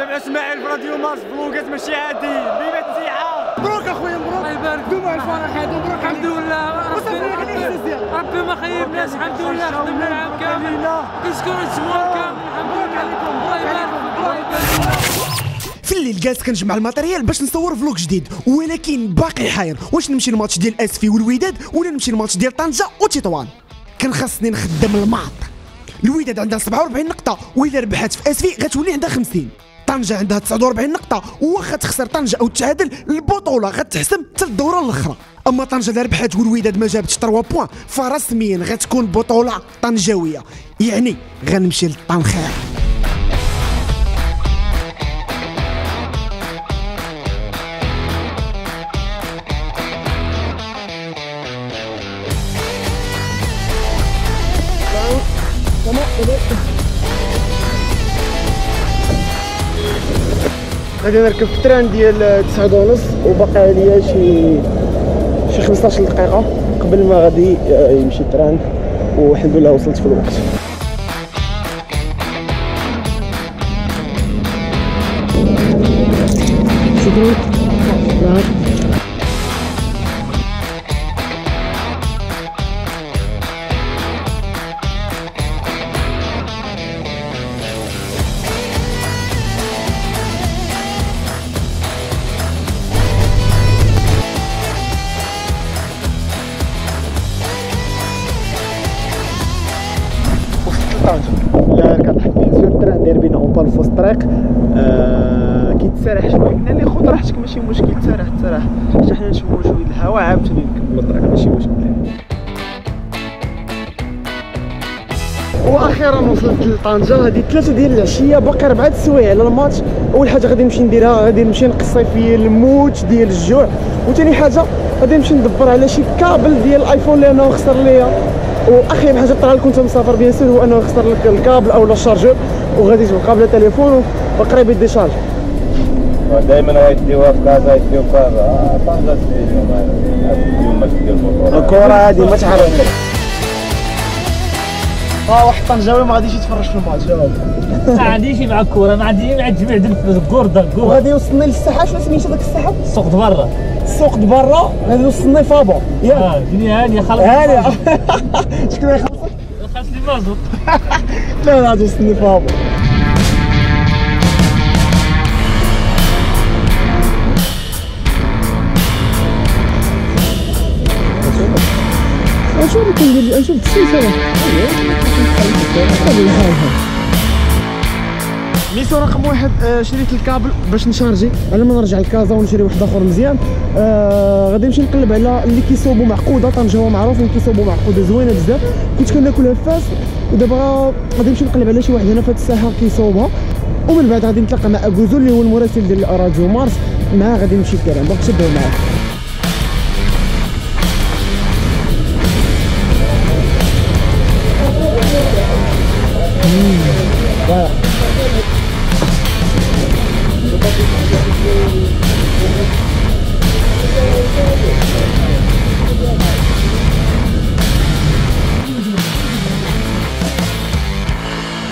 تابع اسماعيل في راديو مارس بلوكات ماشي عاديين ديما التيحه. مبروك اخويا مبروك الله يبارك دوم على الفرح هذا. مبروك الحمد لله ربي ما خيبناش الحمد لله خدمنا العام كامل كنشكروا الجمهور كامل الحمد لله عليكم الله يبارك الله يبارك. في الليل جالس كنجمع الماتيريال باش نصور فلوق جديد ولكن باقي حير واش نمشي للماتش ديال اسفي والوداد ولا نمشي للماتش ديال طنجه وتطوان. كان خاصني نخدم الماط. الوداد عندها 47 نقطه واذا ربحات في اسفي غتولي عندها 50. طنجه عندها 49 نقطه وخا تخسر طنجه او تتعادل البطوله غتحسم حتى الدوره الاخرى. اما طنجه الا ربحات والوداد ما جابتش 3 بوان فرسميا غتكون بطوله طنجاويه يعني غنمشي للطنخير. غادي نركب في التران ديال 9:30 وباقي عليا شي 15 دقيقة قبل ما غادي يمشي التران والحمد لله وصلت في الوقت. في وسط الطريق كيتسارح شويه قلنا لي خذ راحتك ماشي مشكل تسارح تسارح حتى حنا نشمو شويه الهواء عاوتاني نكملوا الطريق ماشي مشكل. واخيرا وصلت لطنجه هذه 3 ديال العشيه باقي 4 السوايع على الماتش. اول حاجه غادي نمشي نديرها غادي نمشي نقصي في الموت ديال الجوع وثاني حاجه غادي نمشي ندبر على شي كابل ديال الايفون لانه خسر ليا. واخير حاجه طرا كنت مسافر بيان سير هو انه خسر لك الكابل او لا شارجور وغادي تبقى بلا تليفون وقريب يديشارج. ودائما غيديوها في كازا يديو في كازا طنجة اليوم ماشي ديال البطولة الكرة هادي ما تعرفش. واحد طنجاوي ما غاديش يتفرج في الماتش ما عنديش مع الكرة ما عنديش مع الجميع ديال الكورة وغادي يوصلني للساحة. شنو سميتو داك الساحة؟ السوق د برا السوق د برا غادي يوصلني فابا ياك الدنيا هانية خلص هانية. شكون اللي خلصك؟ خلص لي مازوط لا لا توصلني فابا. شنو اللي كندير نشوف التسيسه ميسو رقم واحد. شريت الكابل باش نشارجي على ما نرجع لكازا ونشري واحد اخر مزيان. غادي نمشي نقلب على اللي كيصوبوا معقوده طنجه هو معروف اللي كيصوبوا معقوده زوينه بزاف كنت كناكلها في فاس ودابا غادي نمشي نقلب على شي واحد هنا في هاد الساحه كيصوبها ومن بعد غادي نتلاقى مع اجوزول اللي هو المراسل ديال راديو مارس معاه غادي نمشي الكلام دونك تبعوا معايا.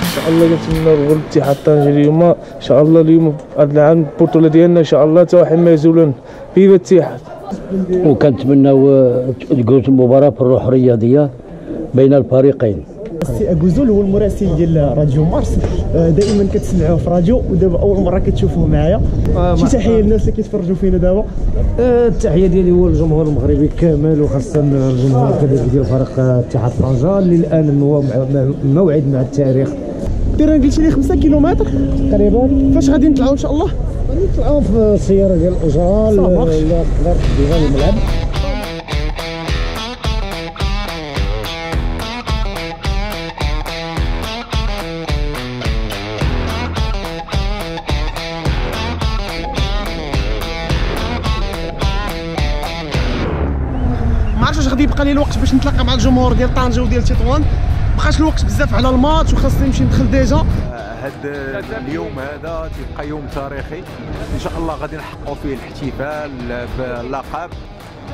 إن شاء الله كنتمنى الغلب الاتحاد طنجه اليوم إن شاء الله اليوم هذا العام البطولة ديالنا إن شاء الله تا واحد ما يزولون فيفا الاتحاد. وكنتمناو تجوز المباراة في الروح الرياضية بين الفريقين. السي اجوزول هو المراسل ديال راديو مارس دائما كتسمعوه في راديو ودابا اول مره كتشوفوه معايا. شي تحيه للناس اللي كيتفرجوا فينا دابا. التحيه ديالي هو للجمهور المغربي كامل وخاصه الجمهور كذلك ديال فريق اتحاد طنجه اللي الان هو موعد مع التاريخ. تيران قلتي لي 5 كيلومتر تقريبا. فاش غادي نطلعوا ان شاء الله؟ غادي نطلعوا في السياره ديال الاجرال اللي قدرت ديجا الملعب. غادي يبقى لي الوقت باش نتلاقى مع الجمهور ديال طنجه وديال تطوان مابقاش الوقت بزاف على الماتش وخاصني نمشي ندخل ديجا. هذا اليوم هذا تيبقى يوم تاريخي ان شاء الله غادي نحققوا فيه الاحتفال باللقب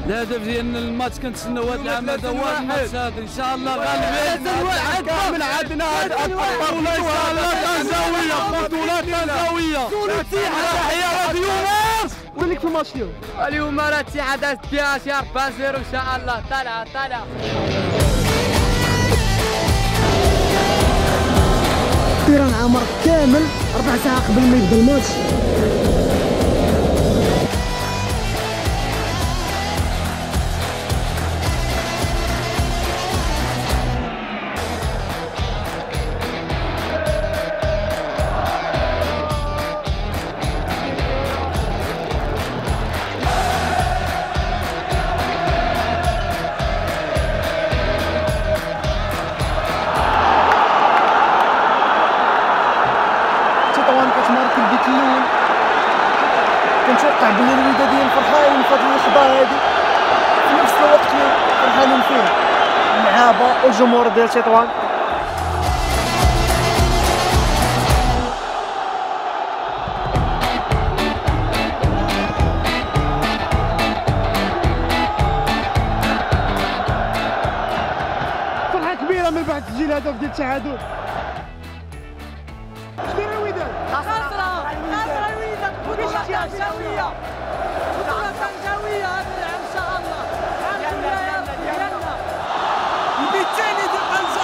الهدف ديال الماتش كنتسناو هذا العام هذا هو الماتش هذا ان شاء الله غالبين كامل عندنا البطوله التنزاويه بطوله تنزاويه تحيه راديو مارس. وليك في الماتش اليوم اليوم راه الاتحاد دازت فيها شي 4-0 ان شاء الله طالعه طالعه. تيران عمر كامل ربع ساعه قبل ما يبدا الماتش الجمهور ديال تطوان. فرحة كبيرة من بعد تسجيل هدف ديال التعادل. شكون الوداد؟ خاسرة خاسرة الوداد بطولة تنجاوية بطولة تنجاوية هذا العام إن شاء الله. الثاني ديال طنجه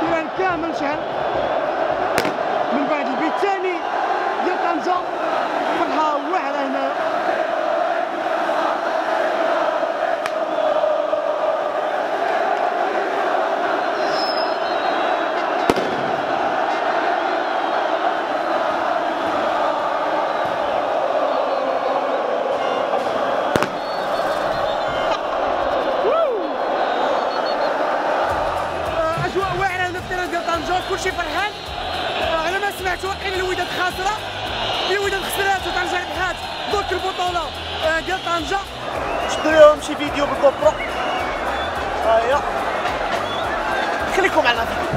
كيران كامل شحال من بعد البيت الثاني ديال طنجه فرحه واعره هنا. كلشي فرحان على ما سمعتو ان الوداد خاسره الوداد خسرات وطنجه ربحات دوك البطوله ديال طنجه. شدو لهم شي فيديو بالكوبرو هاهي خليكم معنا فيديو.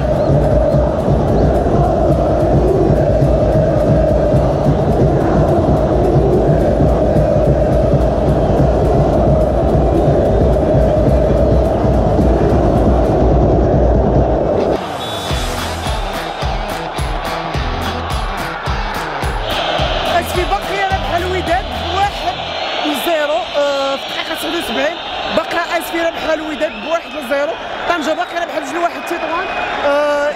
باقا أسفي ربحها الوداد ب1-0 طنجة باقي ربحها 2-1 تطوان.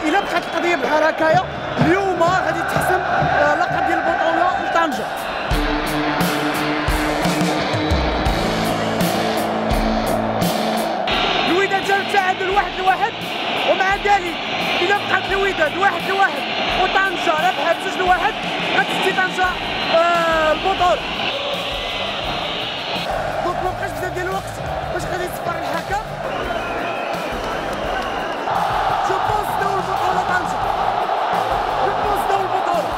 إلا بقات القضية بحال هكايا اليوم غادي تحسم لقب ديال البطولة لطنجة. الوداد جاب التعادل 1-1 ومع ذلك إلا بقات الوداد 1-1 وطنجة ربحها 2-1 غتستي طنجة البطولة. مابقاش بزاف ديال الوقت باش غادي يصبر الحكم. جوبونس داو البطولة طنجة جوبونس داو البطولة.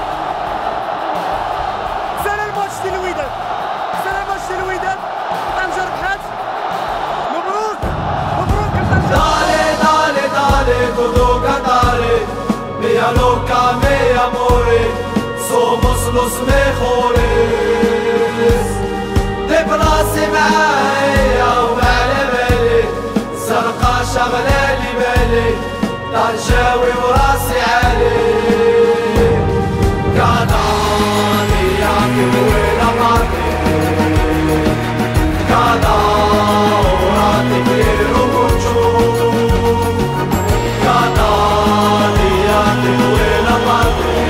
سالا الماتش ديال الوداد سالا الماتش ديال الوداد طنجة ربحات. مبروك مبروك لطنجة. دالي دالي دالي كودو كاتاري ميا لوكا ميا موري سوموس لوس ميخوريس براسي معايا وعلى بالي زرقا شغلة لي بالي طنجاوي وراسي عالي كادافي يا كدوينا ماركي كادافي راتي كليرو كوتشو كادافي يا كدوينا ماركي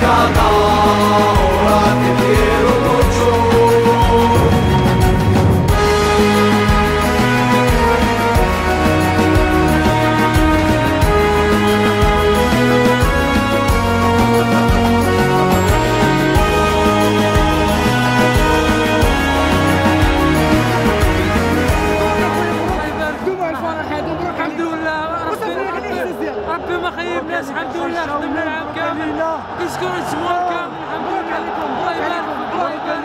كادافي راتي كليرو كامل. يشكر الجمهور كامل الحمد لله. الله يبارك الله يبارك.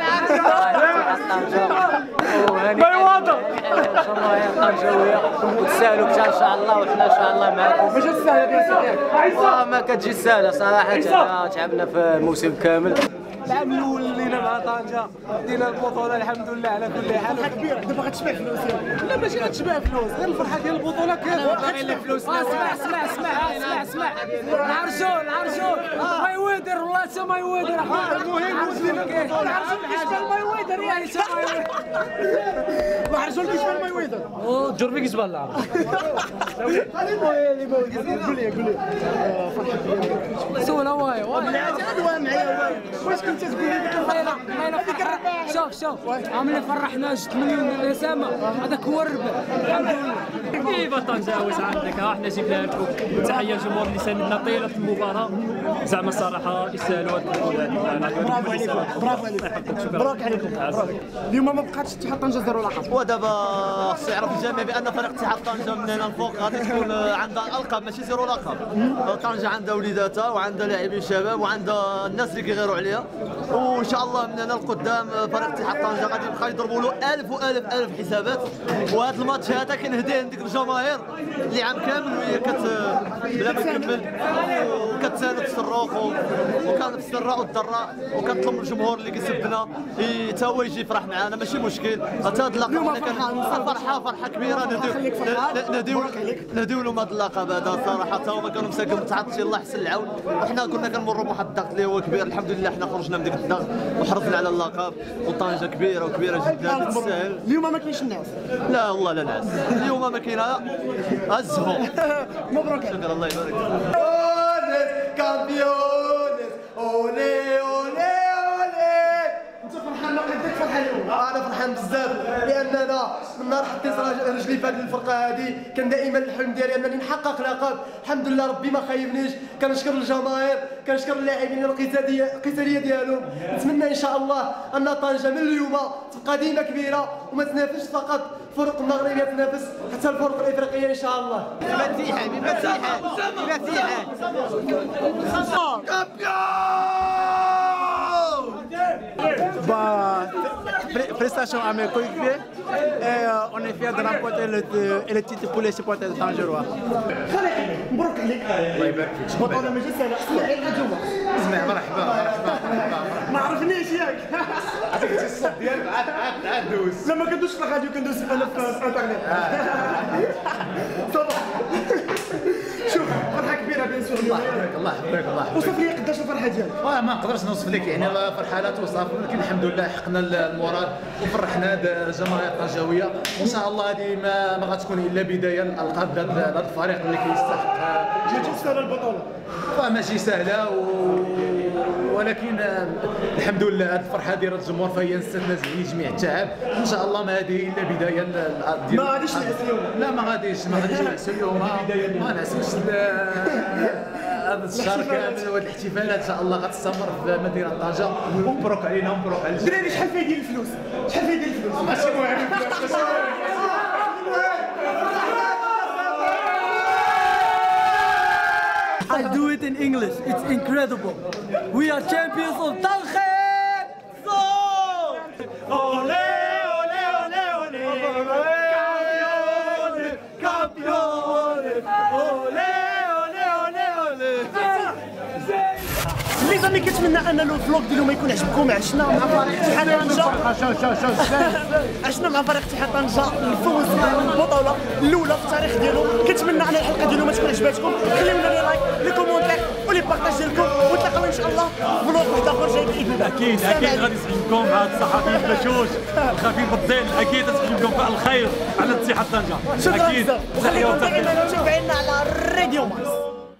وتسالوا كثر ان شاء الله، وحنا ان شاء الله معاكم. ماشي ساهله ما كتجي ساهله صراحه، تعبنا في موسم كامل. العام الاول لينا مع طنجه دينا البطوله الحمد لله على كل حال. فرحه كبيره دابا غتشبع فلوس. لا ماشي غتشبع فلوس، غير الفرحه ديال البطوله كامله باغي لي فلوس. اسمع العرجول ما يويدر والله حتى ما يويدر. المهم مسلم العرجول كيشبع ما يويدر يعني حتى ما يويدر. العرجول كيشبع ما يويدر والجربي كيشبع العرجول. قول لي فرحه كبيره سولها. واش كنت تقول لي ديك الفرحه؟ شوف عملنا فرحنا 6 مليون ديال الاسامه، هذاك هو الربح الحمد لله. كيف طنجه واش عندك؟ ها حنا جبنا لكم تحيه الجمهور اللي ساندنا طيله المباراه. زعما الصراحه يستاهلوا هذه البطوله هذه. برافو عليكم برافو عليكم مبروك عليكم. اليوم ما بقاتش الاتحاد طنجه زيرو لقب، ودابا خص يعرف الجميع بان فريق الاتحاد طنجه من هنا لفوق غادي تكون عندها القاب ماشي زيرو لقب. طنجه عندها وليداتها وعندها لاعبين شباب وعندها الناس اللي كيغيروا عليها، وان شاء الله من هنا لقدام فريق الاتحاد طنجه غادي يبقى يضربوا له 1000 حسابات. وهذا الماتش هذا كنهديه لديك الجماهير اللي عام كامل وهي بلا ما تكمل وكتساند في الصروخ وكان في السراء والضراء، وكنطلب من الجمهور اللي كيسبنا حتى هو يجي يفرح معنا ماشي مشكل. حتى هذا اللقب فرحه كبيره نديو لهم هذا اللقب هذا صراحه. حتى هما كانوا مساكين متعطشين الله يحسن العون، وحنا كنا كنمروا بواحد الضغط اللي هو كبير. الحمد لله حنا خرجنا من ديك الضغط وحرصنا على اللقب، وطنجه كبيره وكبيره جدا تستاهل. اليوم ما كاينش الناس، لا والله لا ناس اليوم ما كاينه الزهو. مبروك شكرا الله يبارك فيك. انا فرحان بزاف لاننا من نهار حطيت رجلي في هذه الفرقه هذه كان دائما الحلم ديالي انني نحقق لقب. الحمد لله ربي ما خايبنيش. كنشكر الجماهير، كنشكر اللاعبين القتاليه ديالهم. نتمنى ان شاء الله ان طنجه من اليوم تبقى ديما كبيره وما تنافسش فقط الفرق المغربيه، تنافس حتى الفرق الافريقيه ان شاء الله. Félicitations à mes coéquipiers et on est fiers de remporter le titre pour les supporters de Tangerois. مبروك عليك الله يبارك فيك. بطولة ماشي سهلة. اسمع مرحبا ما عرفنيش ياك. عطيك الصوت ديالك عاد دوز. لا ما كندوزش في الراديو كندوز انا في الانترنت. شوف فرحة كبيرة بيان سور. الله يحفظك. وصف لي قداش الفرحة ديالك؟ ما نقدرش نوصف لك يعني فرحة لا توصف، ولكن الحمد لله حقنا المراد وفرحنا الجماهير الطنجاوية، وان شاء الله هذه ما غتكون الا بداية للألقاب ديال هذا الفريق اللي كيستحق. جاتك سهلة البطولة؟ ماشي سهلة ولكن الحمد لله هذه الفرحه ديال الجمهور فهي نستنزه لجميع التعب. ان شاء الله ما هذه الا بدايه ديال ما غاديش نعس اليوم. لا ما غاديش نعس اليوم، ما نعسوش هذا الشهر كامل. وهذه الاحتفالات ان شاء الله غتستمر في مدينه طنجه. ومبروك علينا ومبروك على الجميع. دراري شحال فيها ديال الفلوس؟ ماشي مهم. I do it in English. It's incredible. We are champions of Tangier. So, ole, ole, ole, ole, campeones, campeones. Ole, ole, ole, ole. Les amis, qu'est-ce qu'on a dans le vlog de l'homme qu'on a choisi? عشنا مع فريق الاتحاد طنجة. عشنا مع فريق الاتحاد طنجة الفوز بالبطولة الأولى في التاريخ ديالو. كنتمنى على الحلقة ديالو ما تكون عجباتكم. خليونا لي لايك. ونتلاقاو ان شاء الله فلوق واحد اخر جاي باذن الله. اكيد غادي نسحبكم هاد الصحفيين بشوش الخفيف الظل، اكيد غنسحبكم على الخير على الاتحاد طنجه. اكيد وخليكم دائما متابعينا على راديو مارس.